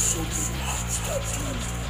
so do not stop doing it.